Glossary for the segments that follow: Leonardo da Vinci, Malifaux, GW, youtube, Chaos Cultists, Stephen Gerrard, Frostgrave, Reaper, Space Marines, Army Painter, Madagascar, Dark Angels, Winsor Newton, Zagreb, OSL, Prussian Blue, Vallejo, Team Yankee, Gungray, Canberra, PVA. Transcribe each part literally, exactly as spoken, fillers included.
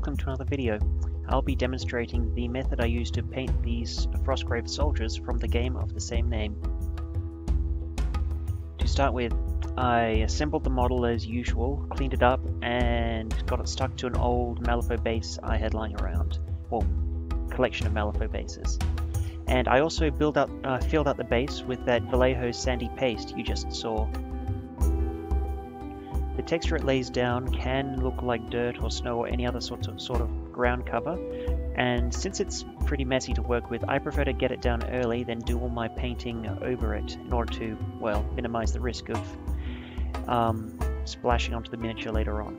welcome to another video. I'll be demonstrating the method I use to paint these Frostgrave soldiers from the game of the same name. To start with, I assembled the model as usual, cleaned it up, and got it stuck to an old Malifaux base I had lying around, well, collection of Malifaux bases. And I also built up, uh, filled out the base with that Vallejo sandy paste you just saw. The texture it lays down can look like dirt or snow or any other sort of, sort of ground cover, and since it's pretty messy to work with, I prefer to get it down early than do all my painting over it in order to, well, minimize the risk of um, splashing onto the miniature later on.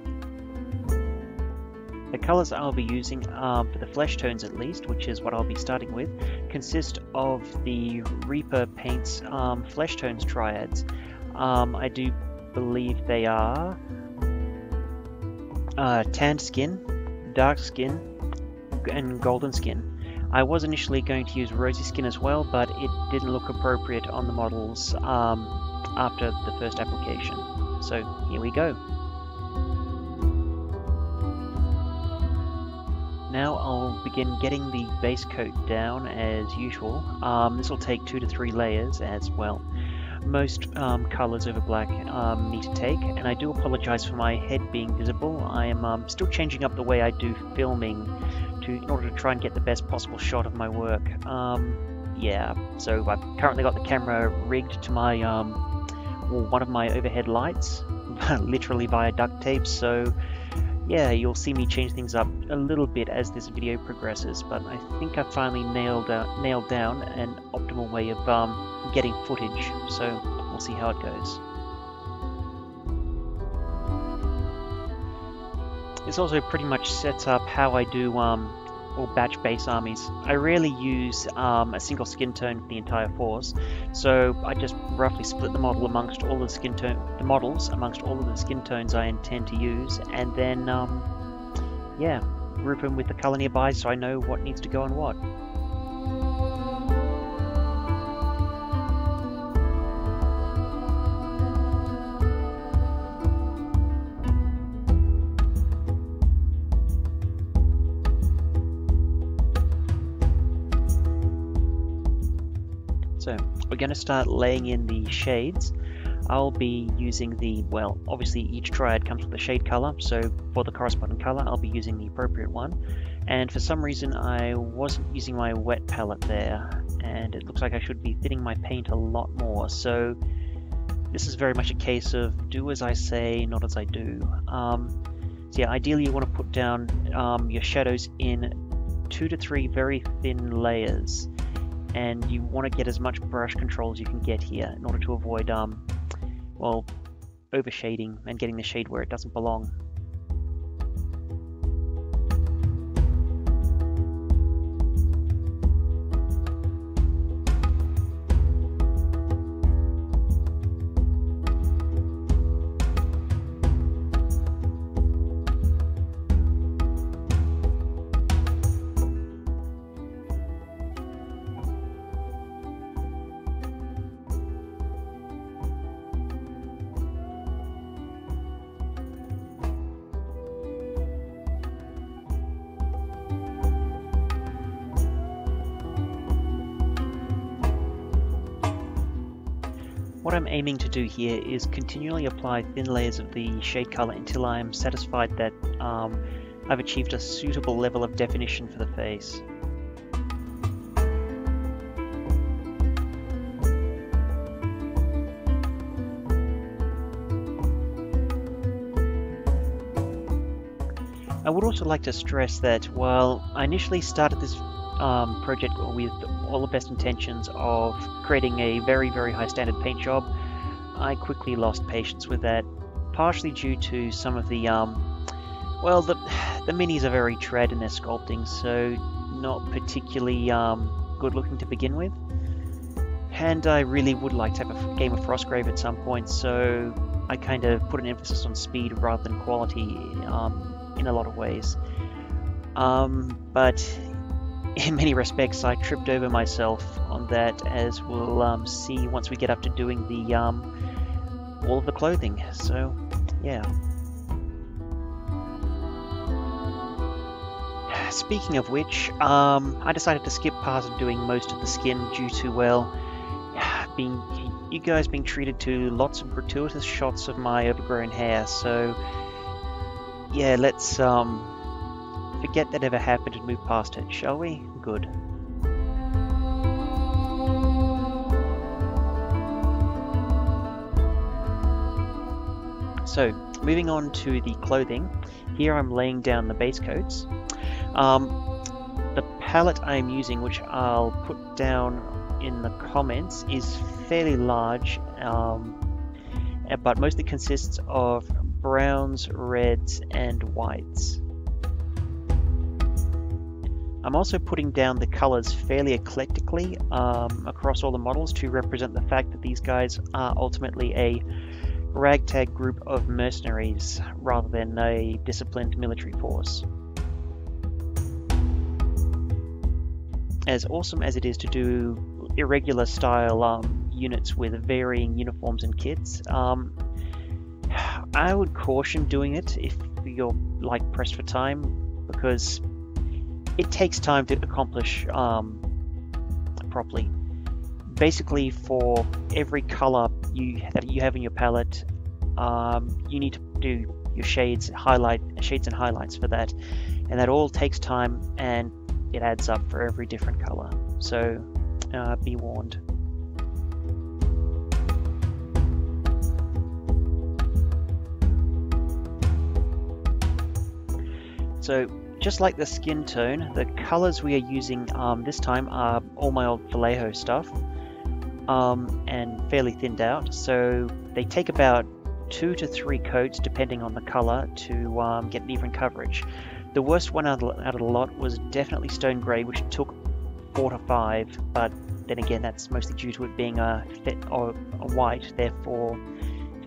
The colors I'll be using, are, for the flesh tones at least, which is what I'll be starting with, consist of the Reaper Paints um, flesh tones triads. Um, I do believe they are uh, tanned skin, dark skin, and golden skin. I was initially going to use rosy skin as well, but it didn't look appropriate on the models um, after the first application. So here we go. Now I'll begin getting the base coat down as usual. Um, this will take two to three layers as well. Most um, colours over black um, need to take, and I do apologise for my head being visible. I am um, still changing up the way I do filming to, in order to try and get the best possible shot of my work. Um, yeah, so I've currently got the camera rigged to my um, well, one of my overhead lights, literally via duct tape, so yeah, you'll see me change things up a little bit as this video progresses, but I think I finally nailed, uh, nailed down an optimal way of um, getting footage, so we'll see how it goes. This also pretty much sets up how I do um, or batch base armies. I rarely use um, a single skin tone for the entire force, so I just roughly split the model amongst all the skin tone, the models amongst all of the skin tones I intend to use, and then um, yeah, group them with the color nearby so I know what needs to go on what. So we're going to start laying in the shades. I'll be using the, well, obviously each triad comes with a shade color, so for the corresponding color I'll be using the appropriate one. And for some reason I wasn't using my wet palette there, and it looks like I should be thinning my paint a lot more, so this is very much a case of do as I say, not as I do. Um, so yeah, ideally you want to put down um, your shadows in two to three very thin layers, and you want to get as much brush control as you can get here in order to avoid, um, well, overshading and getting the shade where it doesn't belong. What I'm aiming to do here is continually apply thin layers of the shade color until I am satisfied that um, I've achieved a suitable level of definition for the face. I would also like to stress that while I initially started this Um, project with all the best intentions of creating a very very high standard paint job, I quickly lost patience with that, partially due to some of the um, well the, the minis are very trad in their sculpting, so not particularly um, good looking to begin with, and I really would like to have a game of Frostgrave at some point, so I kind of put an emphasis on speed rather than quality um, in a lot of ways, um, but in many respects I tripped over myself on that, as we'll um, see once we get up to doing the um, all of the clothing, so yeah. speaking of which, um, I decided to skip past doing most of the skin due to, well, being you guys being treated to lots of gratuitous shots of my overgrown hair, so yeah, let's um, forget that ever happened and move past it, shall we? Good. So, moving on to the clothing, here I'm laying down the base coats. Um, the palette I'm using, which I'll put down in the comments, is fairly large, um, but mostly consists of browns, reds, and whites. I'm also putting down the colours fairly eclectically um, across all the models to represent the fact that these guys are ultimately a ragtag group of mercenaries rather than a disciplined military force. As awesome as it is to do irregular style um, units with varying uniforms and kits, um, I would caution doing it if you're like pressed for time, because it takes time to accomplish um, properly. Basically, for every color you that you have in your palette, um, you need to do your shades, highlight shades and highlights for that, and that all takes time and it adds up for every different color. So uh, be warned. So just like the skin tone, the colors we are using um, this time are all my old Vallejo stuff. Um, and fairly thinned out, so they take about two to three coats depending on the color to um, get an even coverage. The worst one out of, out of the lot was definitely Stone Grey, which took four to five, but then again that's mostly due to it being a, or a white, therefore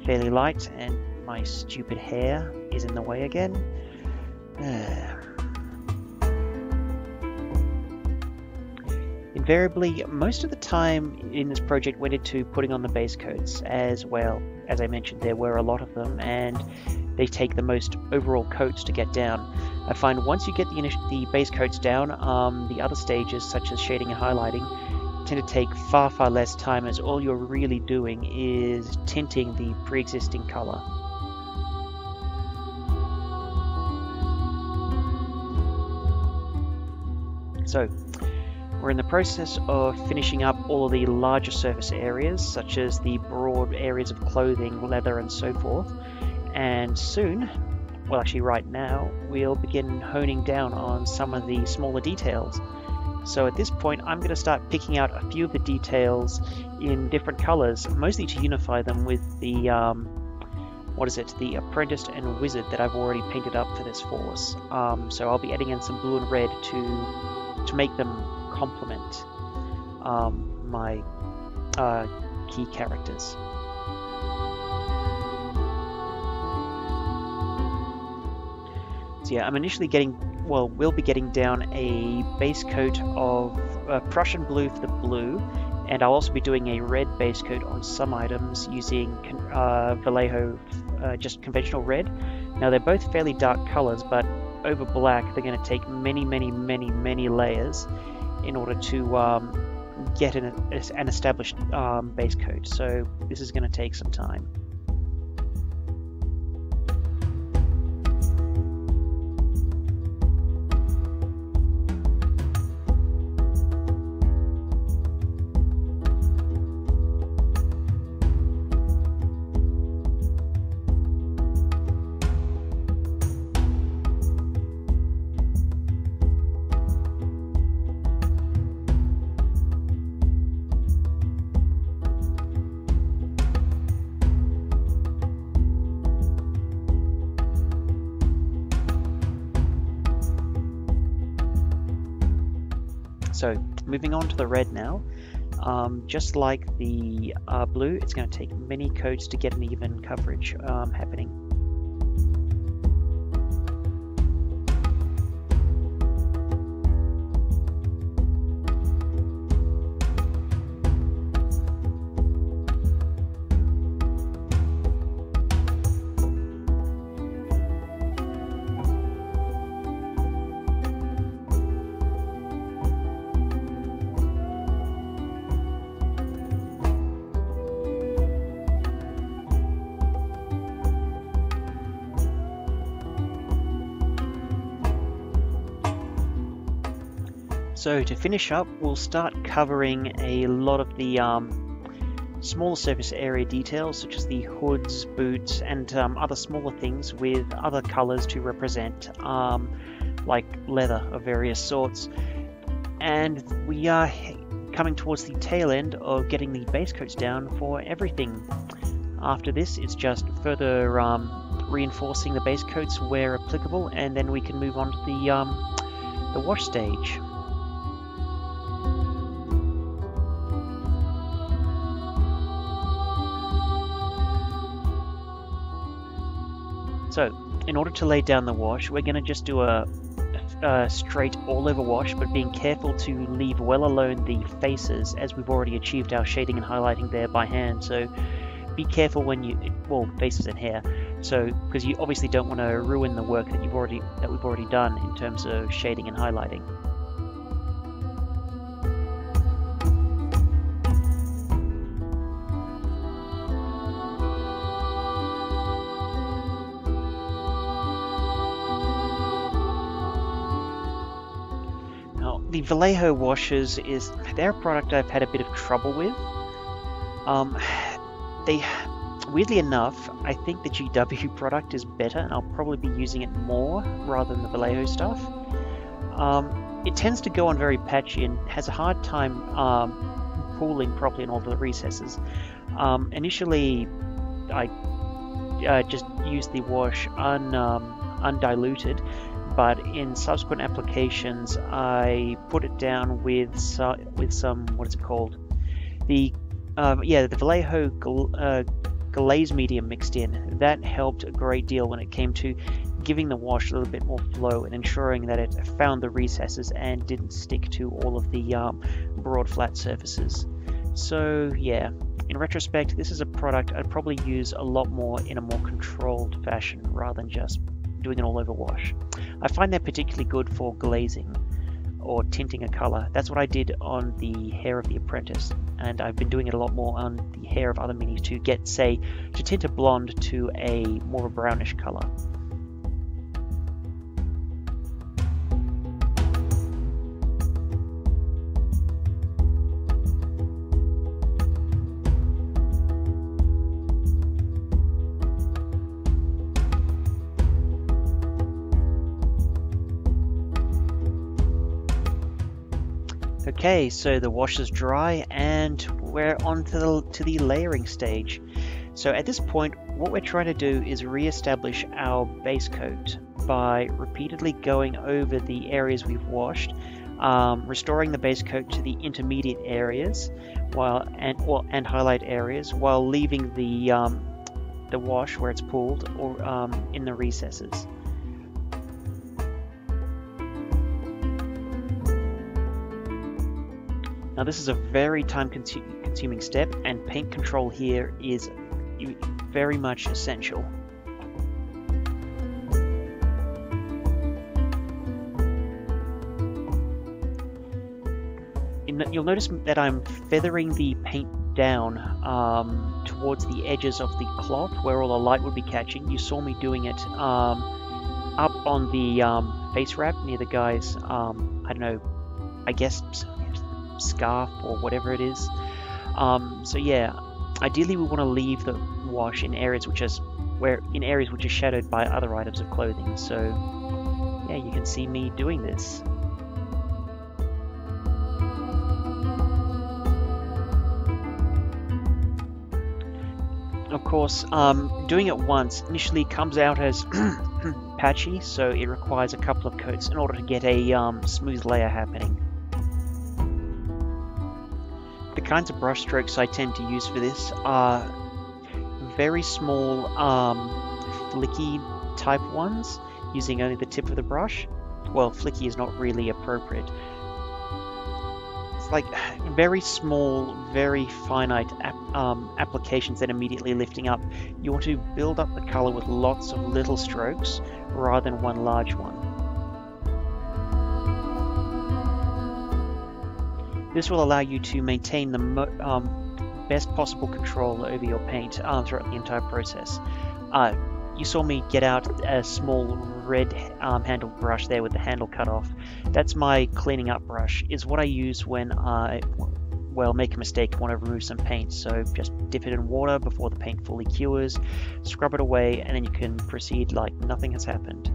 fairly light, and my stupid hair is in the way again. Invariably, most of the time in this project went into putting on the base coats, as well as I mentioned there were a lot of them and they take the most overall coats to get down. I find once you get the, the base coats down, um, the other stages such as shading and highlighting tend to take far far less time, as all you're really doing is tinting the pre-existing colour. So we're in the process of finishing up all of the larger surface areas, such as the broad areas of clothing, leather and so forth, and soon, well actually right now, we'll begin honing down on some of the smaller details. So at this point I'm going to start picking out a few of the details in different colours, mostly to unify them with the, um, what is it, the apprentice and wizard that I've already painted up for this force. Um, so I'll be adding in some blue and red to, to make them complement um, my uh, key characters. So yeah, I'm initially getting, well, we'll be getting down a base coat of uh, Prussian blue for the blue, and I'll also be doing a red base coat on some items using uh, Vallejo, uh, just conventional red. Now they're both fairly dark colors, but over black they're going to take many, many, many, many layers in order to um, get an, an established um, base coat, so this is going to take some time. So moving on to the red now, um, just like the uh, blue, it's going to take many coats to get an even coverage um, happening. So to finish up, we'll start covering a lot of the um, smaller surface area details, such as the hoods, boots, and um, other smaller things with other colours to represent, um, like leather of various sorts. And we are coming towards the tail end of getting the base coats down for everything. After this, it's just further um, reinforcing the base coats where applicable, and then we can move on to the, um, the wash stage. So, in order to lay down the wash, we're going to just do a, a straight all-over wash, but being careful to leave well alone the faces, as we've already achieved our shading and highlighting there by hand. So, be careful when you, well, faces and hair. So, because you obviously don't want to ruin the work that you've already that we've already done in terms of shading and highlighting. The Vallejo washes, is they're a product I've had a bit of trouble with. Um, they, weirdly enough, I think the G W product is better, and I'll probably be using it more rather than the Vallejo stuff. Um, it tends to go on very patchy and has a hard time um, pooling properly in all the recesses. Um, initially, I uh, just used the wash un, um, undiluted. But in subsequent applications, I put it down with so, with some, what is it called? The um, yeah, the Vallejo gl uh, glaze medium mixed in. That helped a great deal when it came to giving the wash a little bit more flow and ensuring that it found the recesses and didn't stick to all of the um, broad flat surfaces. So yeah, in retrospect, this is a product I'd probably use a lot more in a more controlled fashion rather than just doing an all-over wash. I find they're particularly good for glazing or tinting a color. That's what I did on the hair of the apprentice, and I've been doing it a lot more on the hair of other minis to get, say, to tint a blonde to a more of a brownish color. Okay, so the wash is dry and we're on to the, to the layering stage. So at this point, what we're trying to do is re-establish our base coat by repeatedly going over the areas we've washed, um, restoring the base coat to the intermediate areas while and, or, and highlight areas, while leaving the, um, the wash where it's pooled or um, in the recesses. Now this is a very time-consuming step, and paint control here is very much essential. In the, you'll notice that I'm feathering the paint down um, towards the edges of the cloth where all the light would be catching. You saw me doing it um, up on the um, face wrap near the guy's, um, I don't know, I guess scarf or whatever it is. Um, so yeah, ideally we want to leave the wash in areas which is where in areas which are shadowed by other items of clothing. So yeah, you can see me doing this. Of course, um, doing it once initially comes out as patchy, so it requires a couple of coats in order to get a um, smooth layer happening. The kinds of brush strokes I tend to use for this are very small, um, flicky type ones, using only the tip of the brush. Well, flicky is not really appropriate. It's like very small, very finite ap um, applications that immediately lifting up. You want to build up the color with lots of little strokes rather than one large one. This will allow you to maintain the mo um, best possible control over your paint uh, throughout the entire process. Uh, you saw me get out a small red um, handle brush there with the handle cut off. That's my cleaning up brush. Is what I use when I, well, make a mistake, want to remove some paint. So just dip it in water before the paint fully cures, scrub it away, and then you can proceed like nothing has happened.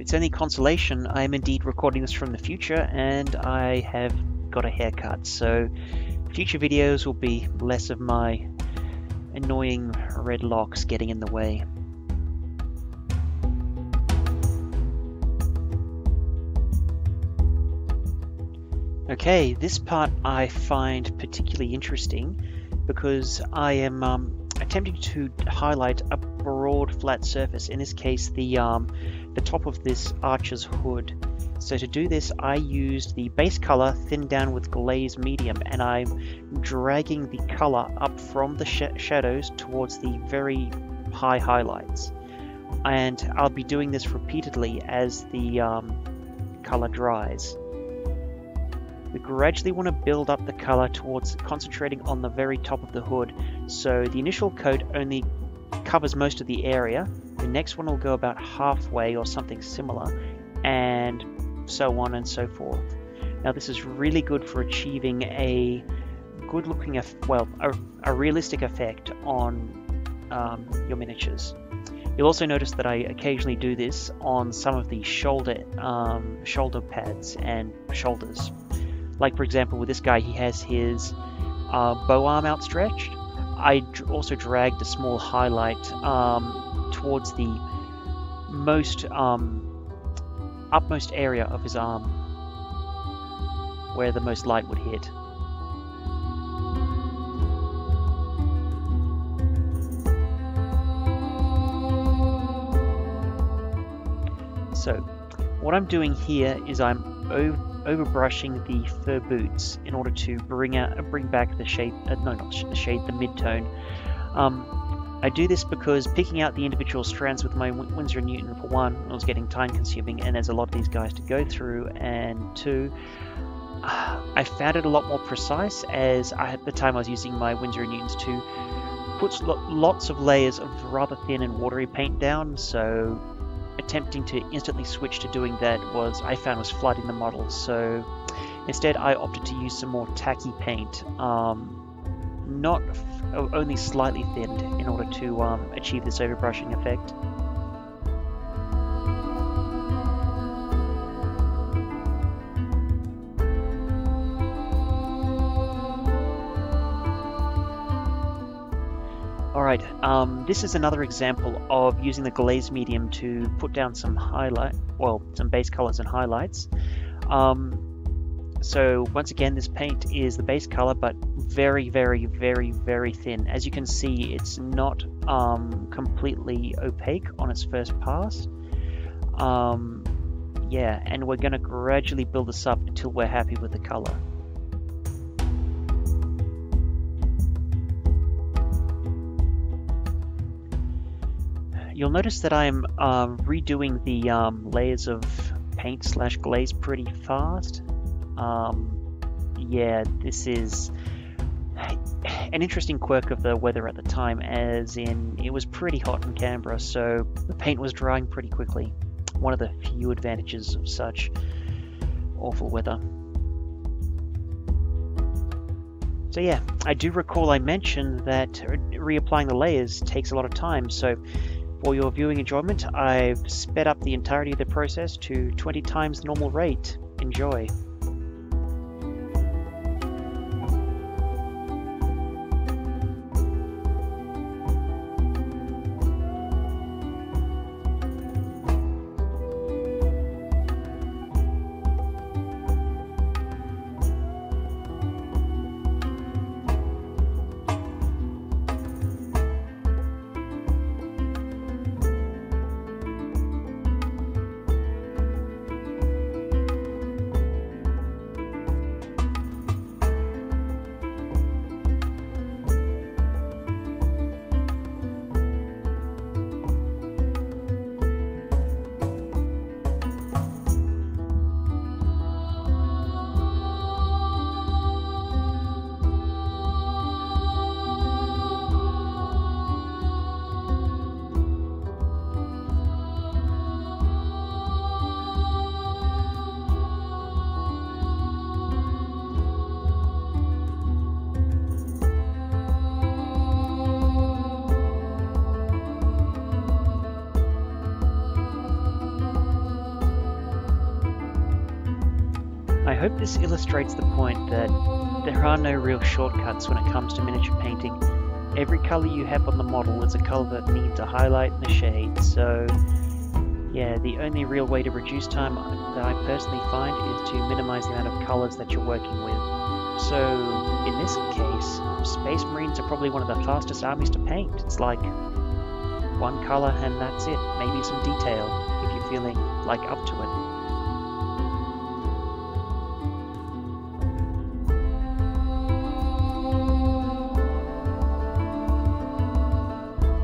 It's any consolation, I am indeed recording this from the future, and I have got a haircut, so future videos will be less of my annoying red locks getting in the way. Okay, this part I find particularly interesting because I am um, attempting to highlight a broad flat surface, in this case the um, the top of this archer's hood. So to do this, I used the base color thinned down with glaze medium, and I'm dragging the color up from the sh shadows towards the very high highlights, and I'll be doing this repeatedly as the um, color dries. We gradually want to build up the color towards concentrating on the very top of the hood, so the initial coat only covers most of the area. The next one will go about halfway or something similar, and so on and so forth. Now this is really good for achieving a good looking, well, a, a realistic effect on um, your miniatures. You'll also notice that I occasionally do this on some of the shoulder, um, shoulder pads and shoulders. Like for example with this guy, he has his uh, bow arm outstretched. I also dragged a small highlight um, towards the most um, upmost area of his arm, where the most light would hit. So what I'm doing here is I'm over overbrushing the fur boots in order to bring out, bring back the shade. Uh, no, not the shade, the mid-tone. Um, I do this because picking out the individual strands with my Winsor Newton, for one, it was getting time consuming, and there's a lot of these guys to go through, and two, I found it a lot more precise, as I, at the time I was using my Winsor Newtons to put lots of layers of rather thin and watery paint down, so attempting to instantly switch to doing that was, I found, was flooding the model. So instead I opted to use some more tacky paint, um, not only slightly thinned, in order to um, achieve this overbrushing effect. Alright, um, this is another example of using the glaze medium to put down some highlight, well, some base colors and highlights. Um, So once again, this paint is the base color, but very, very, very, very thin. As you can see, it's not um, completely opaque on its first pass. Um, yeah, and we're going to gradually build this up until we're happy with the color. You'll notice that I'm uh, redoing the um, layers of paint slash glaze pretty fast. Um, yeah, this is an interesting quirk of the weather at the time, as in it was pretty hot in Canberra, so the paint was drying pretty quickly. One of the few advantages of such awful weather. So yeah, I do recall I mentioned that reapplying the layers takes a lot of time, so for your viewing enjoyment, I've sped up the entirety of the process to twenty times the normal rate. Enjoy. I hope this illustrates the point that there are no real shortcuts when it comes to miniature painting. Every colour you have on the model is a colour that needs a highlight and a shade, so yeah, the only real way to reduce time that I personally find is to minimise the amount of colours that you're working with. So in this case, Space Marines are probably one of the fastest armies to paint. It's like one colour and that's it, maybe some detail if you're feeling like up to it.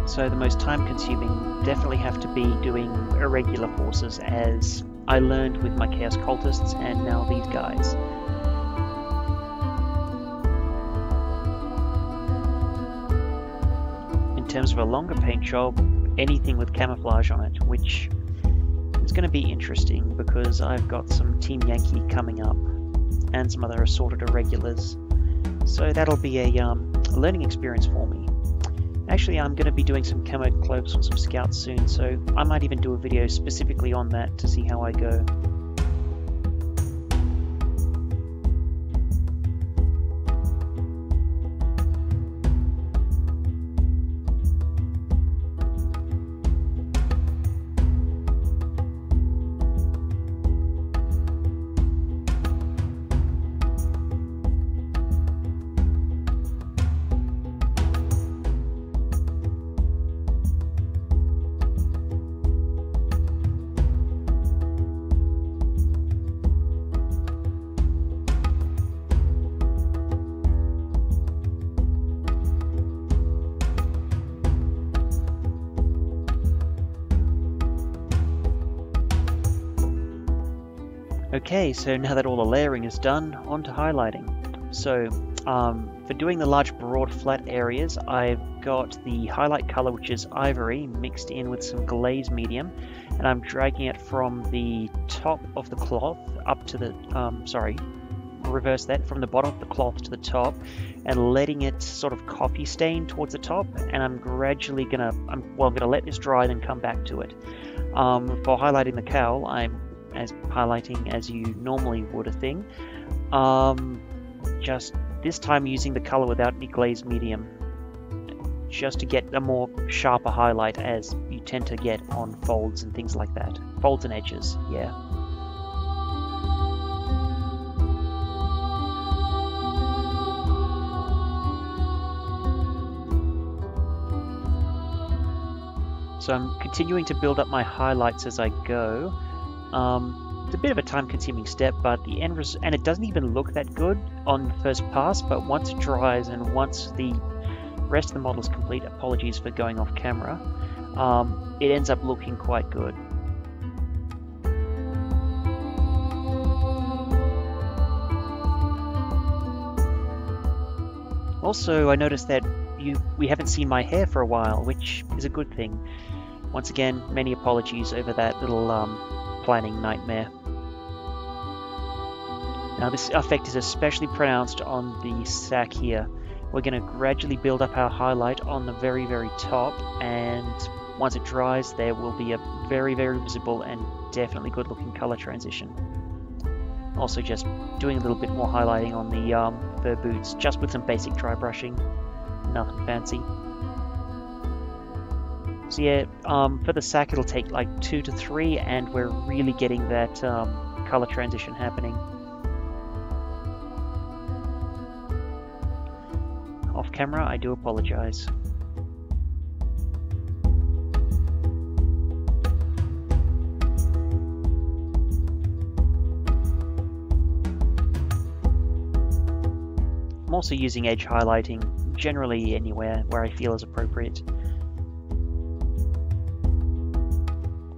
So the most time consuming definitely have to be doing irregular forces, as I learned with my Chaos Cultists and now these guys. In terms of a longer paint job, anything with camouflage on it, which is going to be interesting because I've got some Team Yankee coming up and some other assorted irregulars, so that'll be a um, learning experience for me. Actually, I'm going to be doing some camo cloaks on some scouts soon, so I might even do a video specifically on that to see how I go. Okay, so now that all the layering is done, on to highlighting. So, um, for doing the large broad flat areas, I've got the highlight color, which is ivory, mixed in with some glaze medium, and I'm dragging it from the top of the cloth up to the, um, sorry, reverse that, from the bottom of the cloth to the top, and letting it sort of coffee stain towards the top, and I'm gradually gonna, I'm, well, I'm gonna let this dry and then come back to it. Um, for highlighting the cowl, I'm as highlighting as you normally would a thing, um, just this time using the color without any glaze medium, just to get a more sharper highlight, as you tend to get on folds and things like that, folds and edges, yeah. So I'm continuing to build up my highlights as I go. Um, it's a bit of a time-consuming step, but the end res and it doesn't even look that good on the first pass, but once it dries and once the rest of the model is complete, apologies for going off camera, um, it ends up looking quite good. Also, I noticed that you we haven't seen my hair for a while, which is a good thing. Once again, many apologies over that little um, planning nightmare. Now this effect is especially pronounced on the sack here. We're going to gradually build up our highlight on the very very top, and once it dries there will be a very very visible and definitely good looking colour transition. Also just doing a little bit more highlighting on the um, fur boots, just with some basic dry brushing, nothing fancy. So yeah, um, for the sack it'll take like two to three, and we're really getting that um, colour transition happening. Off camera, I do apologise. I'm also using edge highlighting generally anywhere where I feel is appropriate.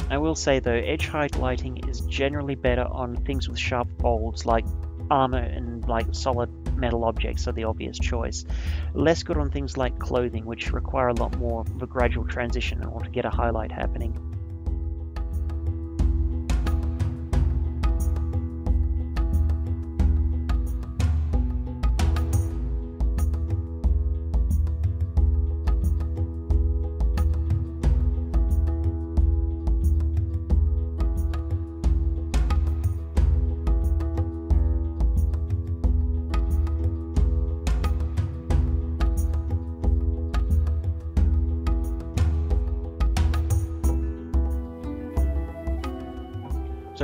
I will say though, edge highlighting is generally better on things with sharp folds, like armor and like solid metal objects are the obvious choice. Less good on things like clothing, which require a lot more of a gradual transition in order to get a highlight happening.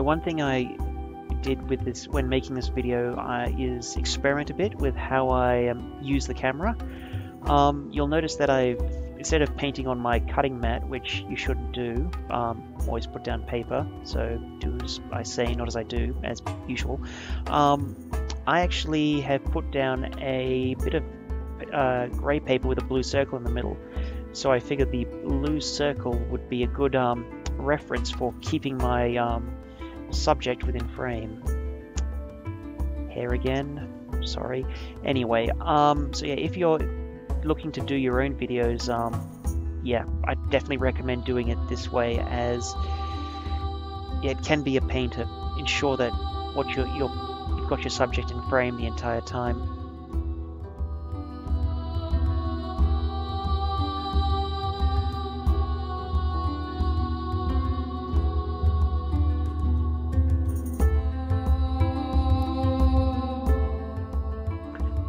So one thing I did with this when making this video uh, is experiment a bit with how I um, use the camera. Um, you'll notice that I've, instead of painting on my cutting mat, which you shouldn't do, um, always put down paper, so do as I say, not as I do, as usual. Um, I actually have put down a bit of uh, grey paper with a blue circle in the middle, so I figured the blue circle would be a good um, reference for keeping my um, subject within frame. Hair again, sorry. Anyway, um, so yeah, if you're looking to do your own videos, um, yeah, I definitely recommend doing it this way, as yeah, it can be a pain to ensure that what you're, you're, you've got your subject in frame the entire time.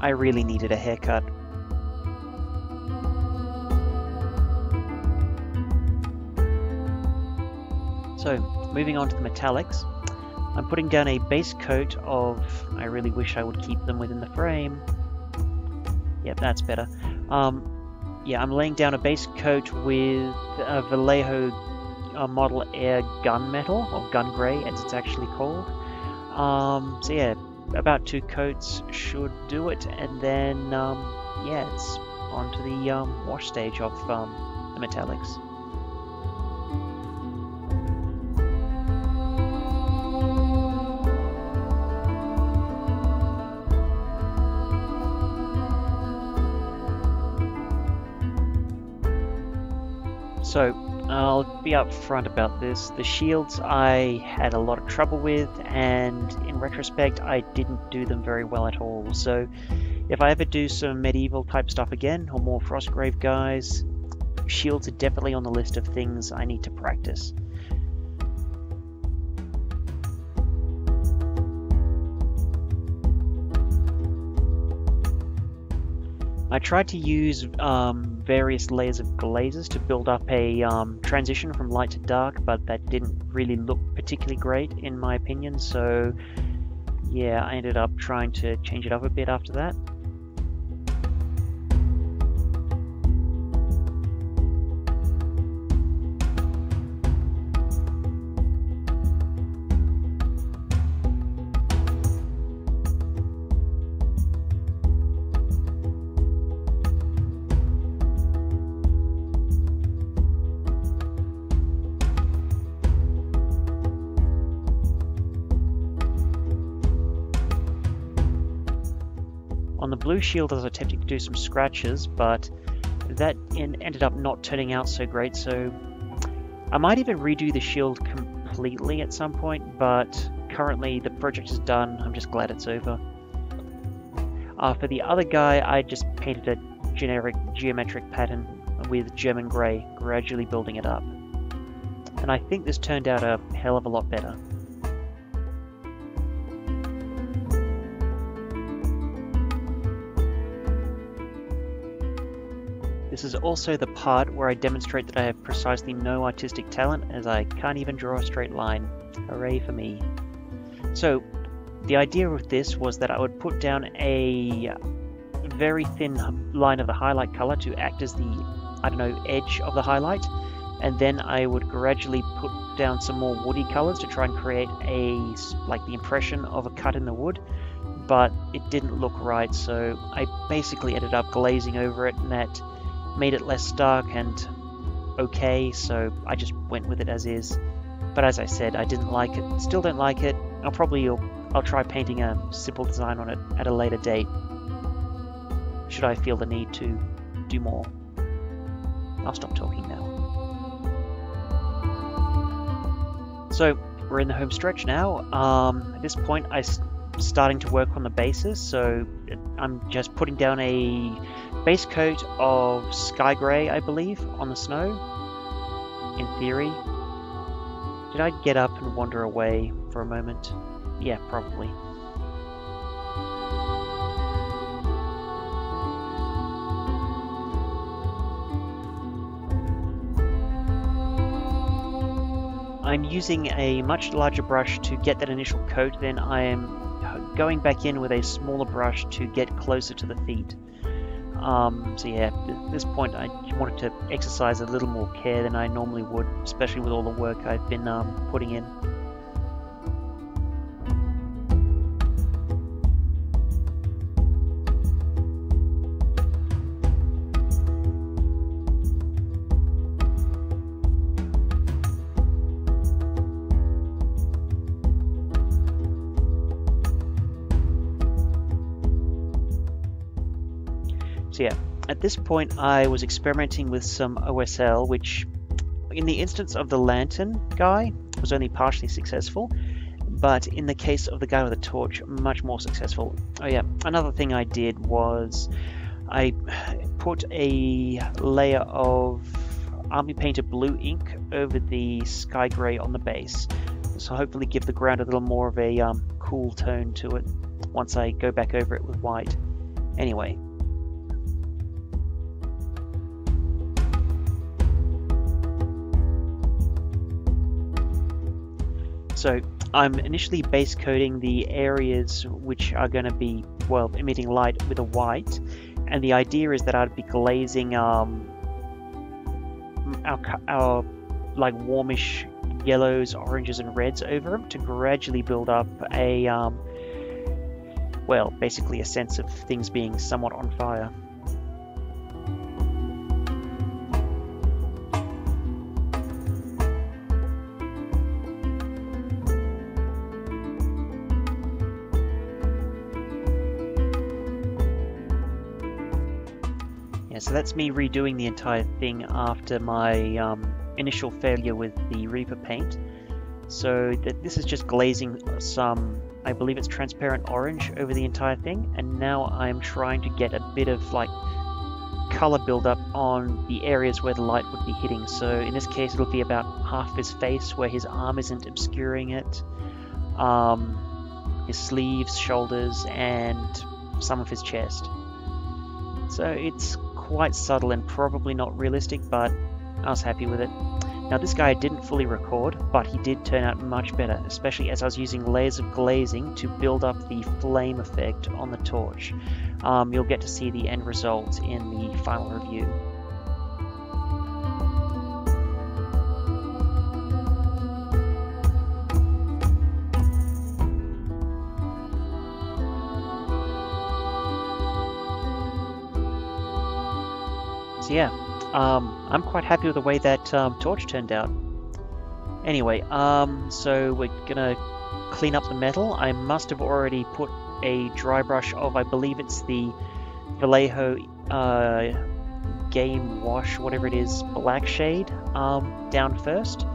I really needed a haircut. So, moving on to the metallics. I'm putting down a base coat of... I really wish I would keep them within the frame. Yep, that's better. Um, yeah, I'm laying down a base coat with a Vallejo uh, Model Air Gunmetal, or Gun Grey, as it's actually called. Um, so yeah, about two coats should do it, and then, um, yeah, it's onto the um, wash stage of um, the metallics. So, I'll be upfront about this. The shields I had a lot of trouble with, and in retrospect, I didn't do them very well at all. So, if I ever do some medieval type stuff again, or more Frostgrave guys, shields are definitely on the list of things I need to practice. I tried to use um, various layers of glazes to build up a um, transition from light to dark, but that didn't really look particularly great in my opinion, so yeah, I ended up trying to change it up a bit after that. On the blue shield, I was attempting to do some scratches, but that in ended up not turning out so great, so I might even redo the shield completely at some point, but currently the project is done. I'm just glad it's over. Uh, for the other guy, I just painted a generic geometric pattern with German grey, gradually building it up. And I think this turned out a hell of a lot better. This is also the part where I demonstrate that I have precisely no artistic talent, as I can't even draw a straight line. Hooray for me. So, the idea of this was that I would put down a very thin line of the highlight color to act as the, I don't know, edge of the highlight, and then I would gradually put down some more woody colors to try and create a, like, the impression of a cut in the wood. But it didn't look right, so I basically ended up glazing over it, and that made it less stark and okay, so I just went with it as is. But as I said, I didn't like it, still don't like it. I'll probably, I'll, I'll try painting a simple design on it at a later date, should I feel the need to do more. I'll stop talking now. So, we're in the home stretch now. Um, at this point, I'm starting to work on the bases, so I'm just putting down a base coat of sky grey, I believe, on the snow, in theory. Did I get up and wander away for a moment? Yeah, probably. I I'm using a much larger brush to get that initial coat, then I am going back in with a smaller brush to get closer to the feet. Um, so yeah, at this point I wanted to exercise a little more care than I normally would, especially with all the work I've been um, putting in. So yeah, at this point I was experimenting with some O S L, which in the instance of the lantern guy was only partially successful, but in the case of the guy with the torch, much more successful. Oh yeah, another thing I did was I put a layer of Army Painter blue ink over the sky grey on the base, so hopefully give the ground a little more of a um, cool tone to it once I go back over it with white. Anyway. So I'm initially base coating the areas which are going to be, well, emitting light with a white, and the idea is that I'd be glazing um, our, our like warmish yellows, oranges and reds over them to gradually build up a, um, well, basically a sense of things being somewhat on fire. So that's me redoing the entire thing after my um, initial failure with the Reaper paint. So th this is just glazing some, I believe it's transparent orange over the entire thing, and now I'm trying to get a bit of like color buildup on the areas where the light would be hitting. So in this case it'll be about half his face where his arm isn't obscuring it, um, his sleeves, shoulders and some of his chest. So it's quite subtle and probably not realistic, but I was happy with it. Now this guy I didn't fully record, but he did turn out much better, especially as I was using layers of glazing to build up the flame effect on the torch. Um, you'll get to see the end result in the final review. So yeah, um, I'm quite happy with the way that um, torch turned out. Anyway, um, so we're gonna clean up the metal. I must have already put a dry brush of, I believe it's the Vallejo uh, Game Wash, whatever it is, black shade, um, down first.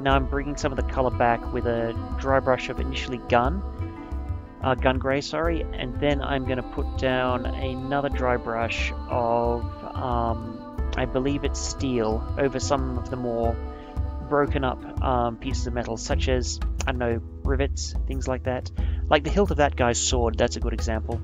Now I'm bringing some of the color back with a dry brush of initially gun, uh, gun gray, sorry, and then I'm gonna put down another dry brush of um, I believe it's steel over some of the more broken up um, pieces of metal, such as, I don't know, rivets, things like that. Like the hilt of that guy's sword, that's a good example.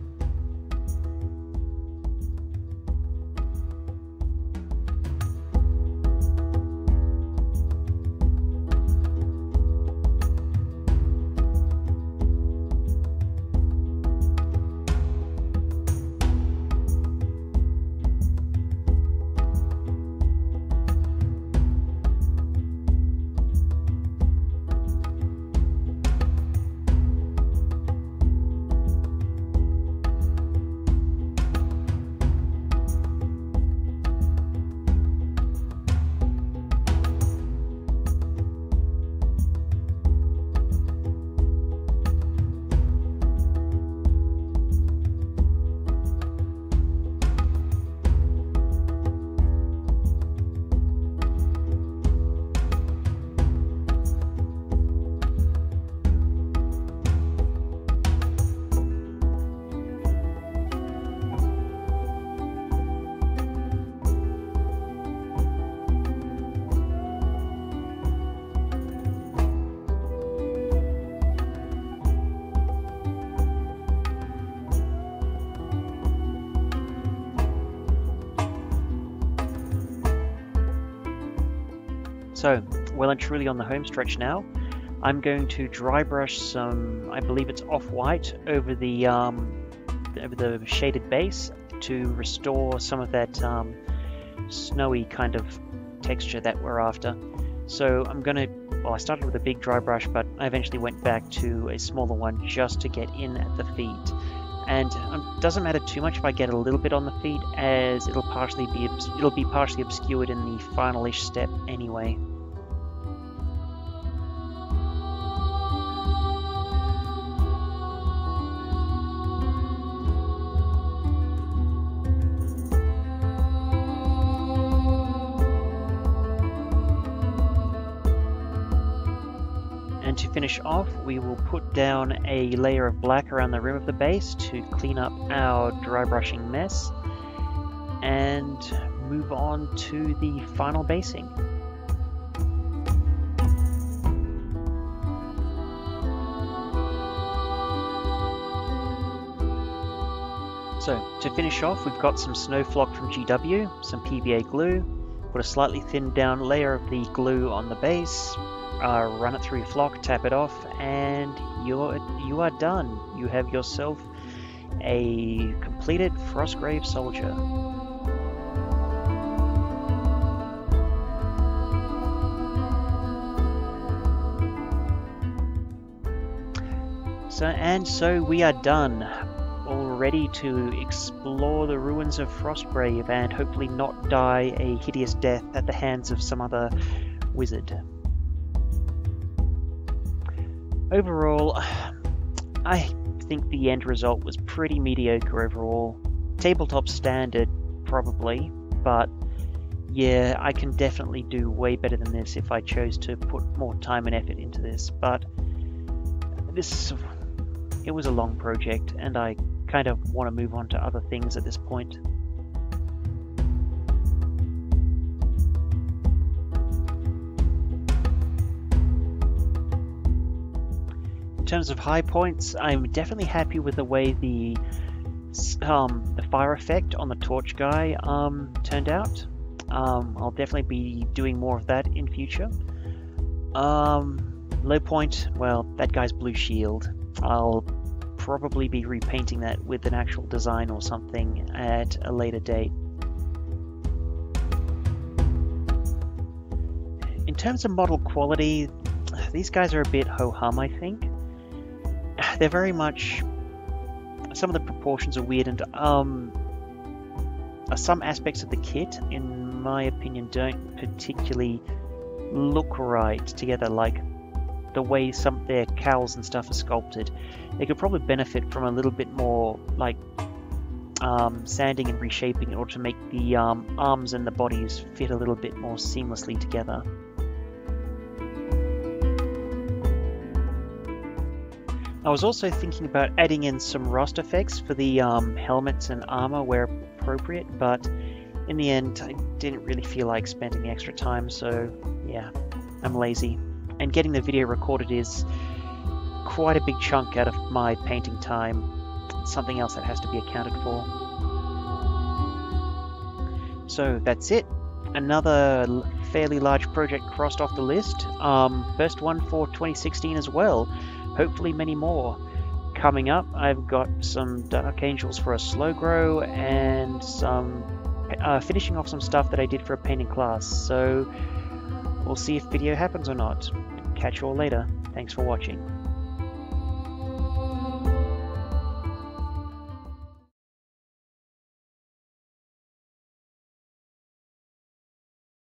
So well and truly on the home stretch now. I'm going to dry brush some, I believe it's off-white, over the um, over the shaded base to restore some of that um, snowy kind of texture that we're after. So I'm going to, well, I started with a big dry brush, but I eventually went back to a smaller one just to get in at the feet. And it doesn't matter too much if I get a little bit on the feet, as it'll partially be it'll be partially obscured in the final-ish step anyway. And to finish off, we will put down a layer of black around the rim of the base to clean up our dry brushing mess and move on to the final basing. So to finish off, we've got some snow flock from G W, some P V A glue, put a slightly thinned down layer of the glue on the base. Uh, run it through your flock, tap it off, and you're you are done. You have yourself a completed Frostgrave soldier. So and so we are done, all ready to explore the ruins of Frostgrave and hopefully not die a hideous death at the hands of some other wizard. Overall, I think the end result was pretty mediocre overall. Tabletop standard, probably, but yeah, I can definitely do way better than this if I chose to put more time and effort into this, but this, it was a long project, and I kind of want to move on to other things at this point. In terms of high points, I'm definitely happy with the way the um, the fire effect on the torch guy um, turned out. Um, I'll definitely be doing more of that in future. Um, low point, well, that guy's blue shield. I'll probably be repainting that with an actual design or something at a later date. In terms of model quality, these guys are a bit ho-hum, I think. They're very much, some of the proportions are weird, and um, some aspects of the kit, in my opinion, don't particularly look right together, like the way some of their cowls and stuff are sculpted. They could probably benefit from a little bit more, like, um, sanding and reshaping in order to make the um, arms and the bodies fit a little bit more seamlessly together. I was also thinking about adding in some rust effects for the um, helmets and armor where appropriate, but in the end I didn't really feel like spending the extra time, so yeah, I'm lazy. And getting the video recorded is quite a big chunk out of my painting time. It's something else that has to be accounted for. So that's it. Another fairly large project crossed off the list. Um, first one for twenty sixteen as well. Hopefully many more. Coming up, I've got some Dark Angels for a slow grow and some uh, finishing off some stuff that I did for a painting class, so we'll see if video happens or not. Catch you all later. Thanks for watching.